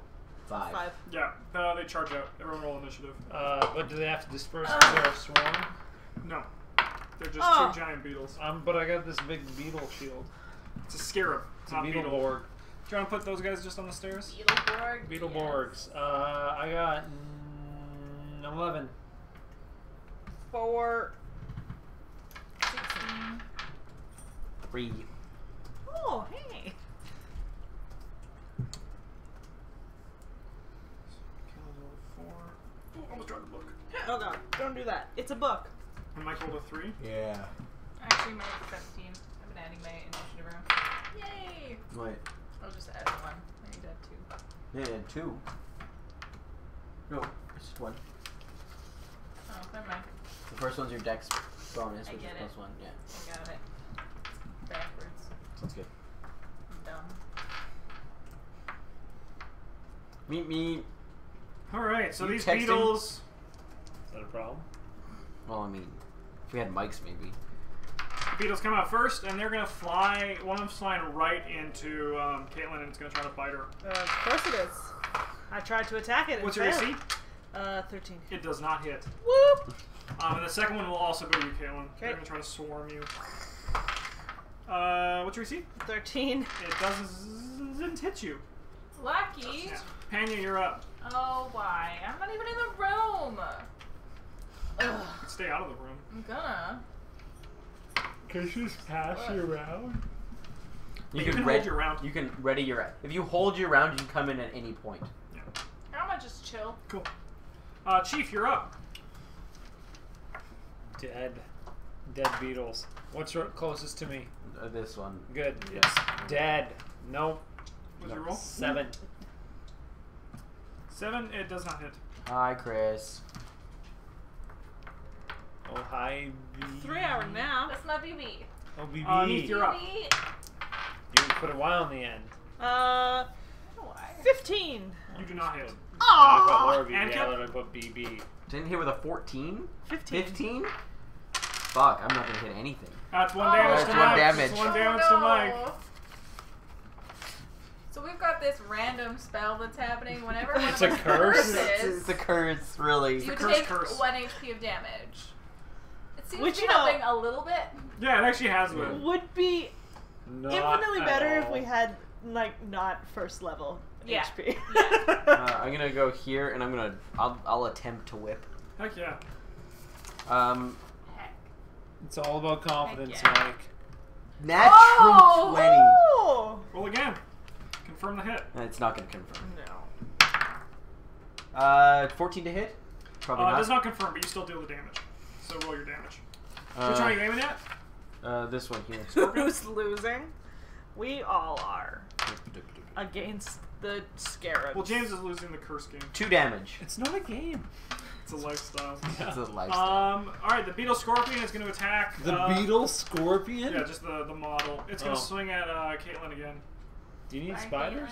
5. Yeah, they charge out. Everyone roll initiative. But do they have to disperse because they're swarm? No. They're just two giant beetles. But I got this big beetle shield. It's a scarab. It's a beetle borg. Do you want to put those guys just on the stairs? Beetleborg? Beetleborgs. Yes. I got 11. 4. 16. 3. Oh, hey. Oh, almost dropped the book. Oh, God. Don't do that. It's a book. And Mike rolled a 3? Yeah. Actually, Mike rolled a 17. I've been adding my initiative round. Yay! Wait. I'll just add 1. I need to add 2. Yeah, 2. No, it's just 1. Oh, never mind. The first one's your dex bonus, which is plus 1. Yeah. I got it. Backwards. Sounds good. I'm dumb. Meet me. Alright, so these beetles. Is that a problem? Well, I mean, if we had mics, maybe. The beetles come out first, and they're gonna fly. One of them's flying right into Caitlin, and it's gonna try to bite her. Of course it is. I tried to attack it. What's your AC? 13. It does not hit. Whoop! And the second one will also go to you, Caitlin. Okay. They're gonna try to swarm you. What's your AC? 13. It doesn't hit you. Lucky. Yeah. Panya, you're up. Oh, why? I'm not even in the room. Ugh. Stay out of the room. I'm gonna. Can you just pass your round? You can hold your round. You can ready your round. If you hold your round, you can come in at any point. Yeah. I'm gonna just chill. Cool. Chief, you're up. Dead beetles. What's closest to me? This one. Good. Yeah. It's dead. Nope. What's your roll? 7. 7, it does not hit. Hi, Chris. Oh, hi, BB. 3-hour nap. That's not BB. Oh, BB. Neith, you're up. You put a Y on the end. 15. You do not hit. Oh, I put BB. Didn't hit with a 14? 15. 15? Fuck, I'm not going to hit anything. That's one damage to Mike. That's one damage to Mike. So we've got this random spell that's happening whenever one of us curses. It's a curse, really. You take 1 HP of damage. It seems to be helping a little bit. Yeah, it actually has been. It would be infinitely better if we had, like, not first level HP. Yeah. I'm going to go here, and I'm going to... I'll attempt to whip. Heck yeah. Heck. It's all about confidence, yeah. Mike. Natural 20. Oh! Roll again. Confirm the hit. It's not going to confirm. No. 14 to hit? Probably not. It does not confirm, but you still deal the damage. So roll your damage. Which one are you aiming at? This one here. Who's losing? We all are. Against the scarabs. Well, James is losing the curse game. 2 damage. It's not a game. It's a lifestyle. Yeah. It's a lifestyle. Alright, the beetle scorpion is going to attack. The beetle scorpion? Yeah, just the model. It's going to swing at Caitlin again. Do you need spiders?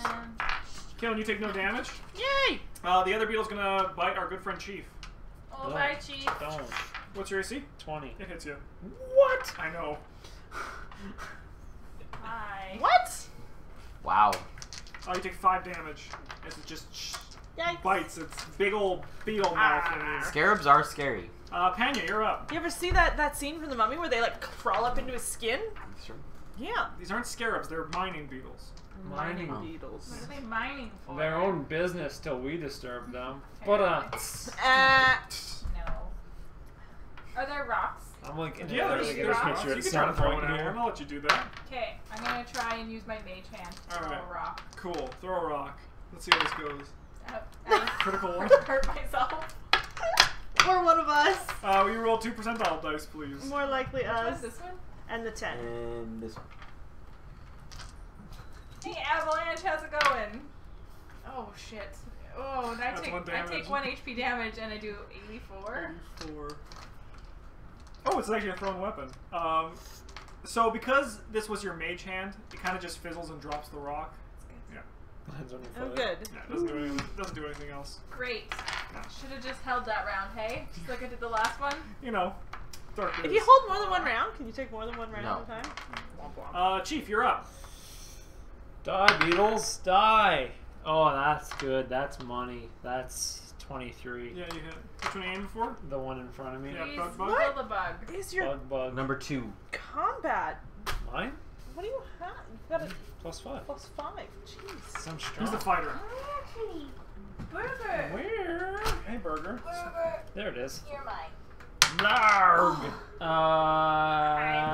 Caitlin, you take no damage. Yay! The other beetle's gonna bite our good friend Chief. Oh, bye, Chief. Don't. What's your AC? 20. It hits you. What? I know. Hi. What? Wow. Oh, you take 5 damage. It's just bites. It's big old beetle mouth in there. Scarabs are scary. Panya, you're up. You ever see that scene from The Mummy where they like crawl up into his skin? Sure. Yeah. These aren't scarabs. They're mining beetles. Mining beetles. What are they mining for? Their own business till we disturb them. But no. Are there rocks? I'm like, yeah, there's rocks. You can try to throw one out. I'm gonna let you do that. Okay, I'm gonna try and use my mage hand to throw a rock. Cool. Throw a rock. Let's see how this goes. Critical one. Hurt myself. Or one of us. We roll 2 percentile dice, please. More likely us. This one. And the 10. And this one. Hey, Avalanche, how's it going? Oh, shit. Oh, I take 1 HP damage and I do 84. 84. Oh, it's actually a thrown weapon. So because this was your mage hand, it kind of just fizzles and drops the rock. Yeah. Oh, good. Yeah, it doesn't do anything else. Great. Should have just held that round, hey? Just like I did the last one? You know. If you hold more than one round, can you take more than one round at a time? Chief, you're up. Die, Beetles, die. Oh, that's good. That's money. That's 23. Yeah, you hit. Which one are you aiming for? The one in front of me. Yeah, bug, bug. What the bug? Is your bug number 2? Combat. Mine? What do you have? You've got a +5. +5. Jeez. I'm strong. Who's the fighter? Burger. Where? Hey, Burger. Burger. There it is. You're mine. Blarg. Oh. Right,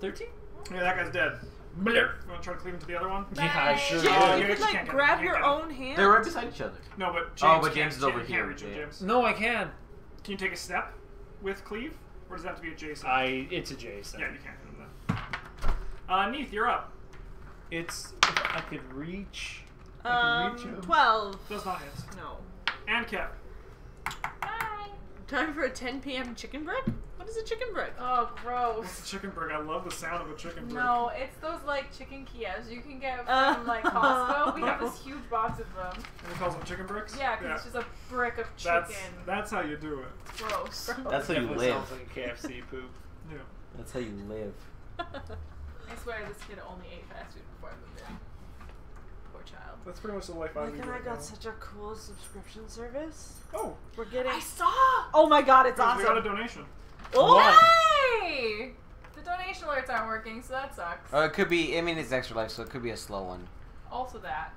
13? Yeah, that guy's dead. Blurp. You want to try to cleave him to the other one? Yeah, sure. You can, like, grab your own hand. They're right beside each other. No, but James, James is over here. Reach him, James. No, I can. Can you take a step with cleave? Or does it have to be adjacent? It's adjacent. Yeah, you can't do that. Neith, you're up. It's... I could reach... I could reach him. 12. That's not it. No. And Cap. Bye. Time for a 10 p.m. chicken bread? What is a chicken bread? Oh, gross. What's a chicken bread? I love the sound of a chicken bread. No, it's those, like, chicken kiosks you can get from, like, Costco. We have this huge box of them. And we call them chicken bricks? Yeah, because it's just a brick of chicken. That's how you do it. Gross. That's how you live. Sounds like KFC poop. Yeah. That's how you live. I swear this kid only ate fast food before I moved in. Child. That's pretty much the life I lead. I got such a cool subscription service. Oh, we're getting. I saw. Oh my god, it's awesome. We got a donation. Oh, hey! The donation alerts aren't working, so that sucks. It could be. I mean, it's Extra Life, so it could be a slow one. Also that.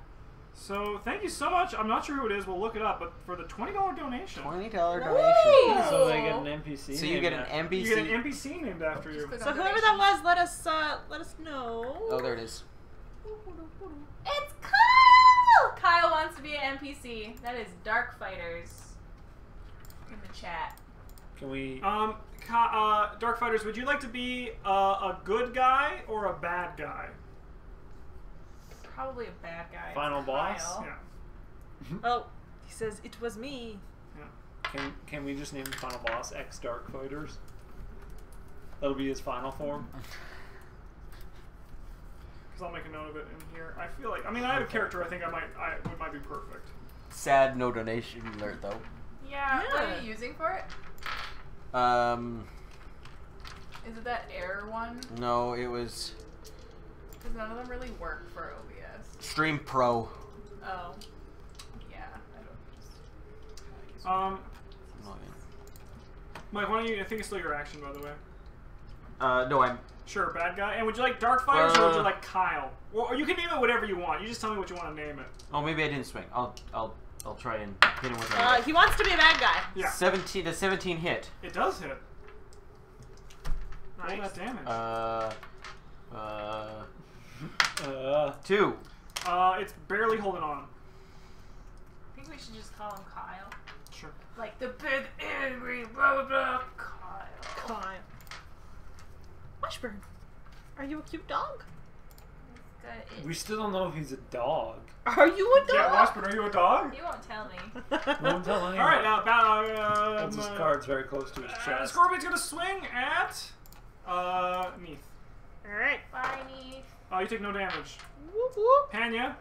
So thank you so much. I'm not sure who it is. We'll look it up. But for the $20 donation. $20 donation. So they get an NPC. So you get an NPC. You get an NPC named after you. So whoever that was, let us know. Oh, there it is. It's Kyle! Kyle wants to be an NPC. That is Dark Fighters in the chat. Can we... Dark Fighters, would you like to be a good guy or a bad guy? Probably a bad guy. Final boss? Yeah. Oh, he says, it was me. Yeah. Can we just name the final boss X Dark Fighters? That'll be his final form. Because I'll make a note of it in here. I feel like, I mean, I have a character I think might be perfect. Sad no donation alert, though. Yeah, yeah. What are you using for it? Is it that error one? No, it was... Because none of them really work for OBS. Stream Pro. Oh. Yeah. I don't know. Mike, why don't you... I think it's still your action, by the way. No, I'm... Sure, bad guy. And would you like Dark Fighters or would you like Kyle? Or you can name it whatever you want. You just tell me what you want to name it. Oh, maybe I didn't swing. I'll try and hit him with it. He wants to be a bad guy. Yeah. 17. Does 17 hit? It does hit. Nice. All that damage. 2. It's barely holding on. I think we should just call him Kyle. Sure. Like the big angry blah blah blah. Kyle. Washburn, are you a cute dog? We still don't know if he's a dog. Are you a dog? Yeah, Washburn, are you a dog? You won't tell me. Won't tell anyone. All right, now that's his card's very close to his chest. Scorpion's gonna swing at Neith. All right, bye, Neith. Oh, you take no damage. Whoop whoop. Panya.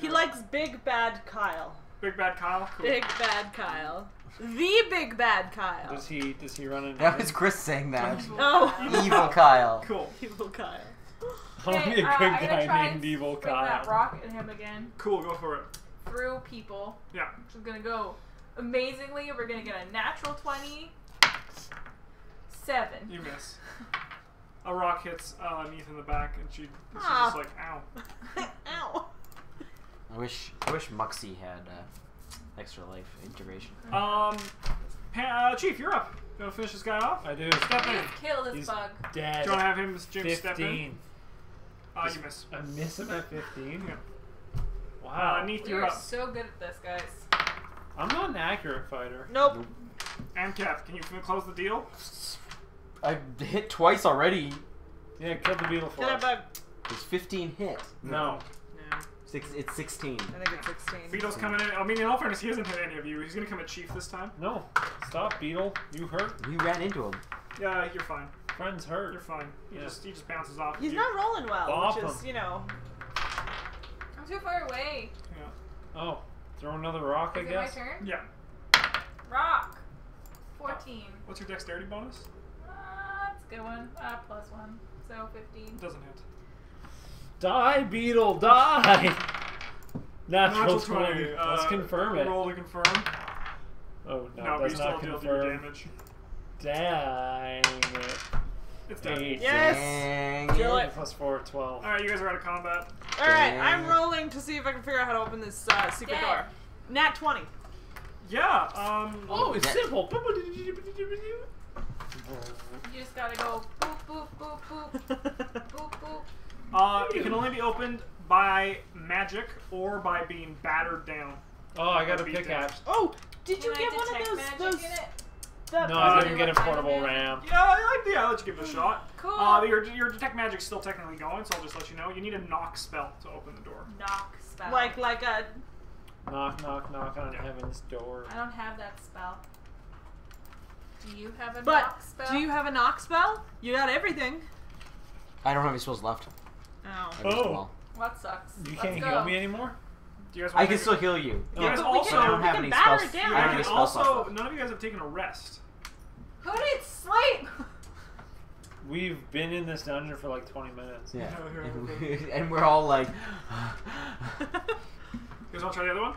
He likes big bad Kyle. Big bad Kyle. Cool. Big bad Kyle. The big bad Kyle. Does he run in? That was Chris saying that. Oh, evil Kyle. Cool. Evil Kyle. I'll be a good guy named Evil Kyle. That rock at him again. Cool. Go for it. Through people. Yeah. Which is gonna go amazingly. We're gonna get a natural 27. You miss. A rock hits Neith in the back, and she's just like, ow. Ow. I wish Muxie had Extra Life integration. Chief, you're up. You want to finish this guy off? I do. Step in. Kill this bug. Dead. Do you want to have him, James, step in? You miss. I miss him at 15? Yeah. Wow. Neith, you're up. So good at this, guys. I'm not an accurate fighter. Nope. And Cap, can you close the deal? I hit twice already. Yeah, kill the beetle for us. Does 15 hit? No. It's 16. I think it's 16. Beetle's coming in. I mean, in all fairness, he hasn't hit any of you. He's going to come at Chief this time. No. Stop, Beetle. You hurt. You ran into him. Yeah, you're fine. Friends hurt. You're fine. He just bounces off. He's not rolling well, which is, you know. I'm too far away. Yeah. Oh. Throw another rock, I guess. Is it my turn? Yeah. Rock. 14. What's your dexterity bonus? That's a good one. +1. So 15. Doesn't hit. Die, beetle, die! Natural 20. Let's confirm it. Roll to confirm. Oh, no, that's not confirmed. Dang it. It's done. Yes! Kill it. +4, 12. Alright, you guys are out of combat. Alright, I'm rolling to see if I can figure out how to open this secret door. Nat 20. Yeah, oh, it's simple. You just gotta go boop, boop, boop, boop. Boop, boop. It can only be opened by magic or by being battered down. Oh, I got a pickaxe. Oh, did you get one of those? No, I didn't get a portable ramp. Yeah, I'll let you give it a shot. Cool. Your detect magic's still technically going, so I'll just let you know. You need a knock spell to open the door. Knock spell. Like a... Knock, knock, knock on heaven's door. I don't have that spell. Do you have a knock spell? Do you have a knock spell? You got everything. I don't have any spells left. Oh. Oh. Well, that sucks. You can't heal me anymore? Do you guys want I can still heal you. You guys also don't have any spells. None of you guys have taken a rest. Who did sleep? We've been in this dungeon for like 20 minutes. Yeah. And we're all like... You guys want to try the other one?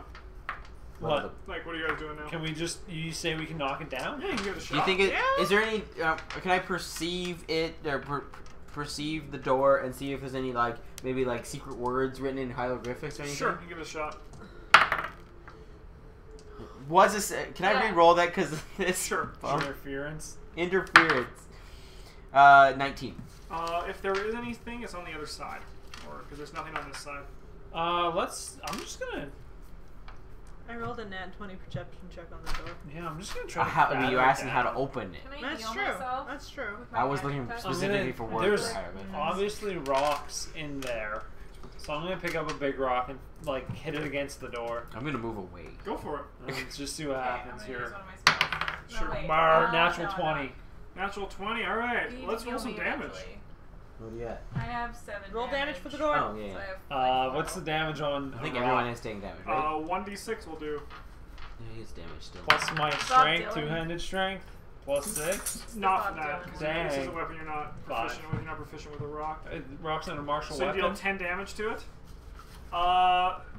What? Like, what are you guys doing now? Can we just... You say we can knock it down? Yeah, you can give it a shot. You think it... Yeah. Is there any... can I perceive it... or perceive the door and see if there's any like maybe like secret words written in hieroglyphics or anything? Sure, you give it a shot. Was this? Can I re-roll that? Because it's interference. 19. If there is anything, it's on the other side, or because there's nothing on this side. I'm just gonna. I rolled a nat 20 perception check on the door. Yeah, I'm just gonna try. You asking how to open it? That's true. That's true. I was looking specifically for words. There's obviously rocks in there, so I'm gonna pick up a big rock and like hit it against the door. I'm gonna move away. Go for it. Let's just see what happens here. Sure. Natural 20. Natural 20. All right. Let's roll some damage. What do you got? I have 7. Roll damage for the door. Oh, yeah. So what's the damage on? I think everyone is taking damage, right? 1d6 will do. He is damage still. Plus my strength, two-handed strength, +6. Not for that, because this is a weapon you're not proficient with. You're not proficient with a rock. Rock's not a martial weapon. So you deal 10 damage to it.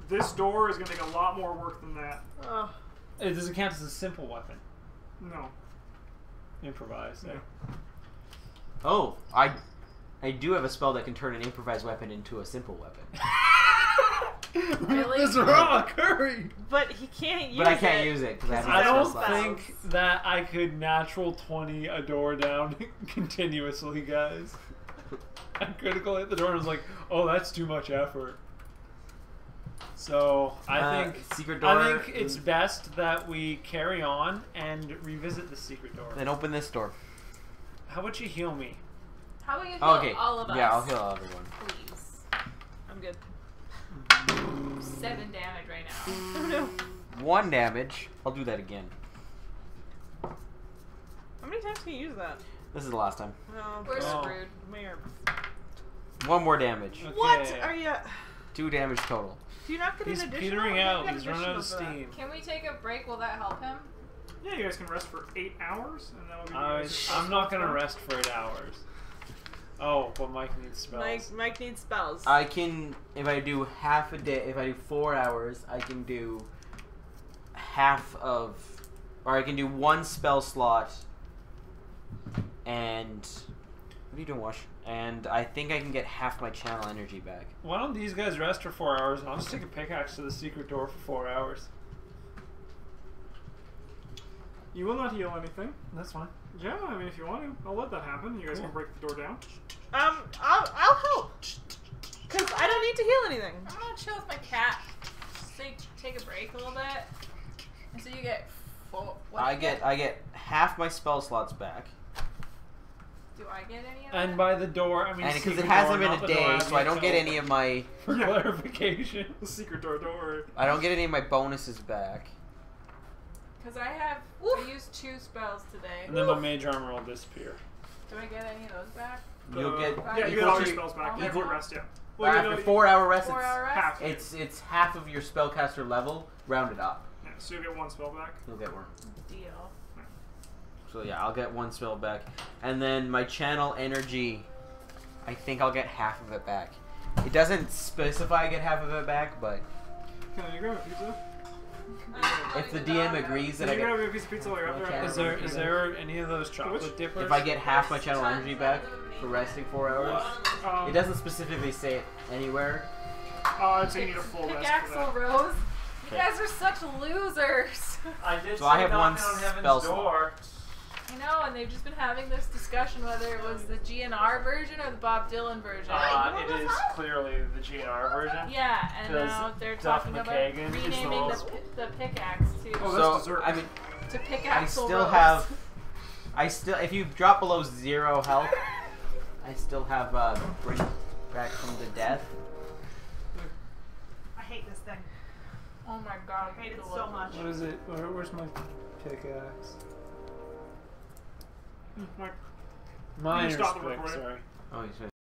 This door is going to take a lot more work than that. It doesn't count as a simple weapon. No. Improvised. Oh, I do have a spell that can turn an improvised weapon into a simple weapon. Really? This rock, hurry! But he can't use it. But I can't use it. I don't think that I could natural 20 a door down continuously, guys. I critical hit the door and was like, oh, that's too much effort. So I think it's best that we carry on and revisit the secret door. Then open this door. How about you heal me? How about you heal all of us? Yeah, I'll heal everyone. Please. I'm good. 7 damage right now. Oh, no. 1 damage. I'll do that again. How many times can you use that? This is the last time. Oh, we're screwed. We're... 1 more damage. Okay. What are you... 2 damage total. Do you not get an additional? He's petering out. He's running out of steam. Can we take a break? Will that help him? Yeah, you guys can rest for 8 hours. And that will be I'm not going to rest for 8 hours. Oh, but Mike needs spells. Mike needs spells. I can, if I do half a day, if I do 4 hours, I can do half of, or I can do 1 spell slot. And what are you doing, Wash? And I think I can get half my channel energy back. Why don't these guys rest for 4 hours, and I'll just take a pickaxe to the secret door for 4 hours. You will not heal anything. That's fine. Yeah, I mean, if you want to, I'll let that happen. You guys can break the door down. I'll help. Because I don't need to heal anything. I'm going to chill with my cat. Just take a break a little bit. And so you get full... I get half my spell slots back. Do I get any of that? And by the door, I mean because it hasn't been a day, so I don't get any of my... For clarification. The secret door, don't worry. I don't get any of my bonuses back. Because I used 2 spells today. And then my mage armor will disappear. Do I get any of those back? You'll get... Yeah, you get all your spells back. You can rest, yeah. Well, after 4 hour rest, it's half of your spellcaster level rounded up. Yeah. so you'll get one spell back? You'll get one. Deal. So yeah, I'll get one spell back. And then my channel energy, I think I'll get half of it back. It doesn't specify I get half of it back, but... Can I grab a pizza? If the DM agrees that I get... Can you grab a piece of pizza while you're up there? Is there any of those chocolate dippers? If I get half my channel energy back for resting 4 hours? It doesn't specifically say it anywhere. Oh, it's you need a full rest Axel Rose. You guys are such losers. I did so I have one spell slot. I know, and they've just been having this discussion whether it was the GNR version or the Bob Dylan version. It is clearly the GNR version. Yeah, and now they're talking about renaming the pickaxe to. Oh, so I mean, to pickaxe. I still, if you drop below 0 health, I still have bring back from the death. I hate this thing. Oh my god, I hate it so much. What is it? Where's my pickaxe? Mine is quick, sorry. Oh, you said